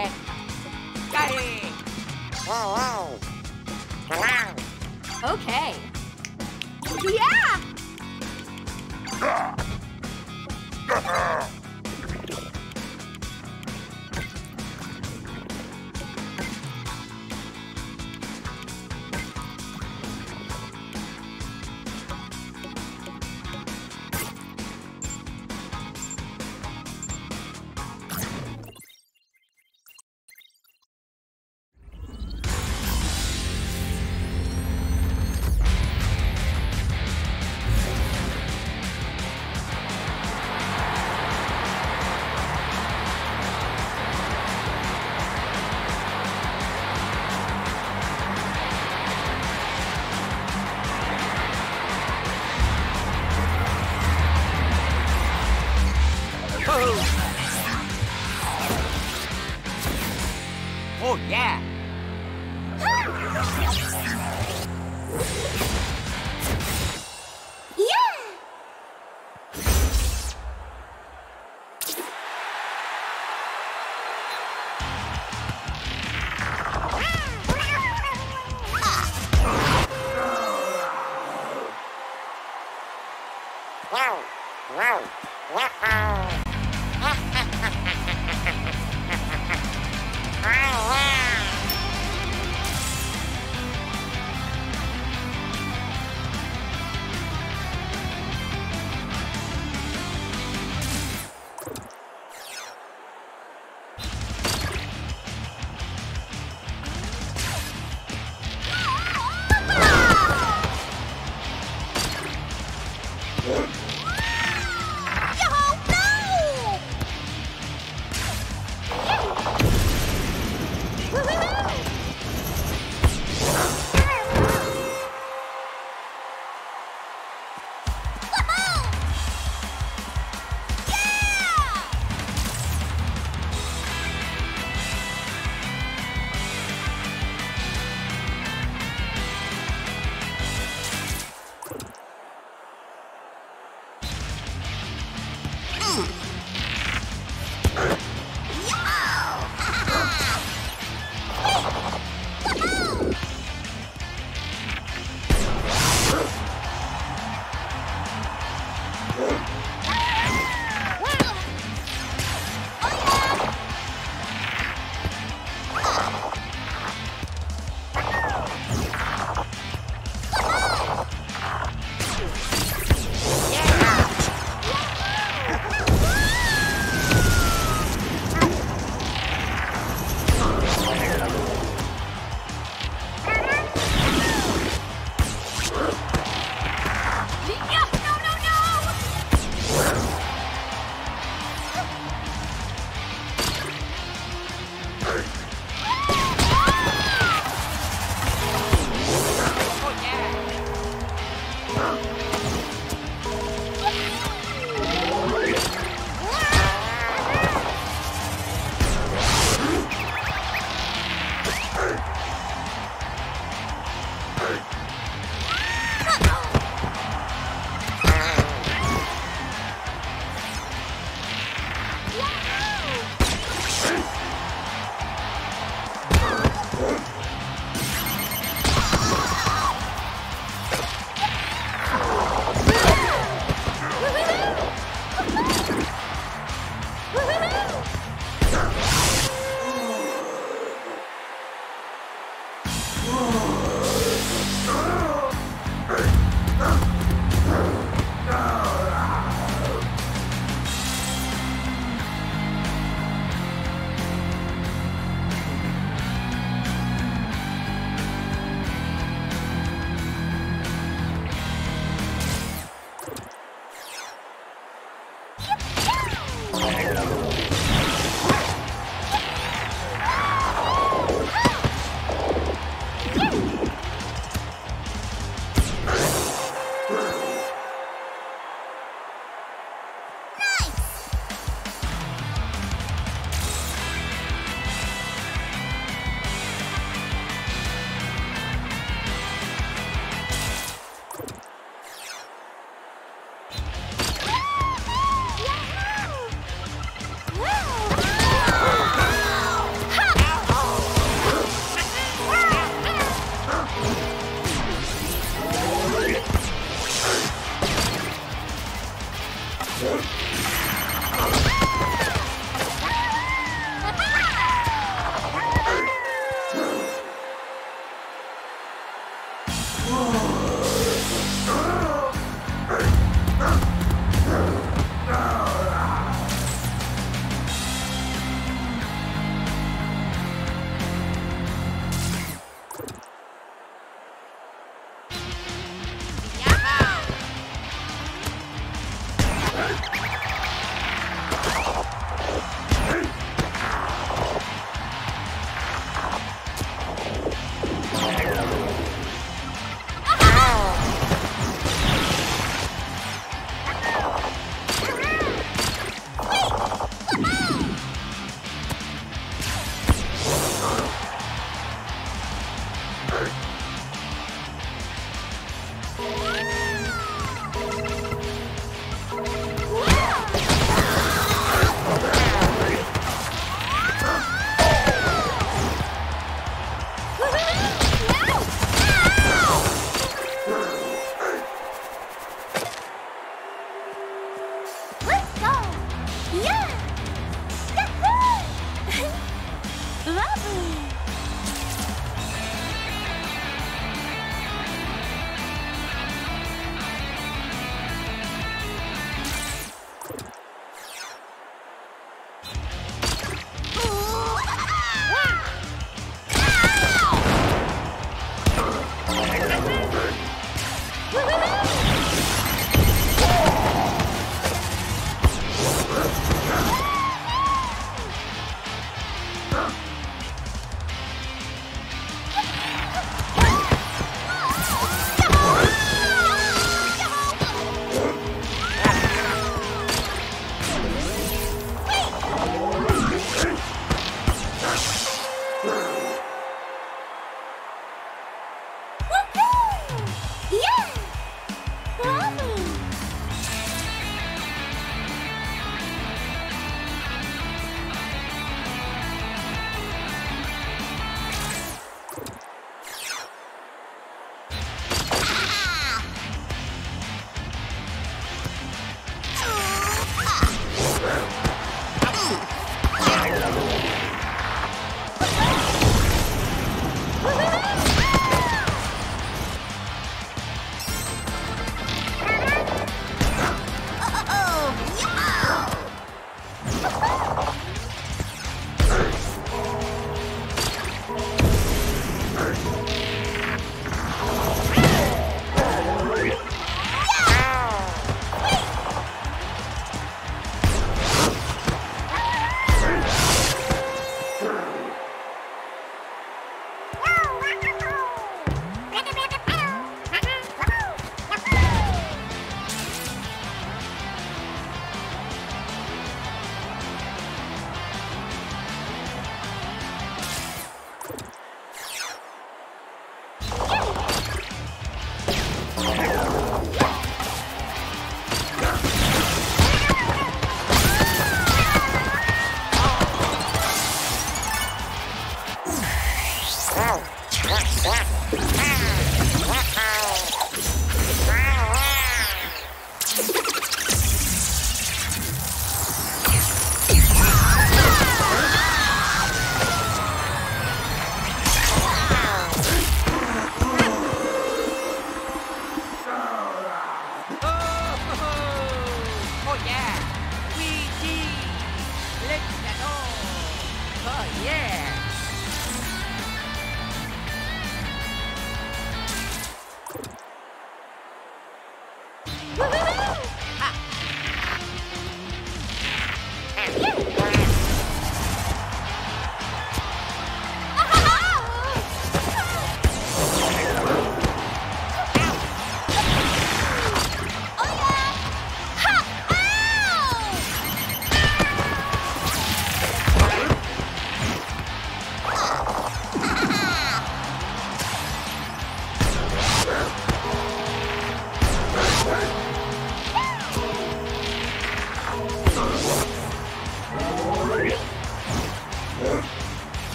Hey! Hey! Whoa, whoa! Hello! Okay. Yeah! Oh, yeah!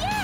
Yeah!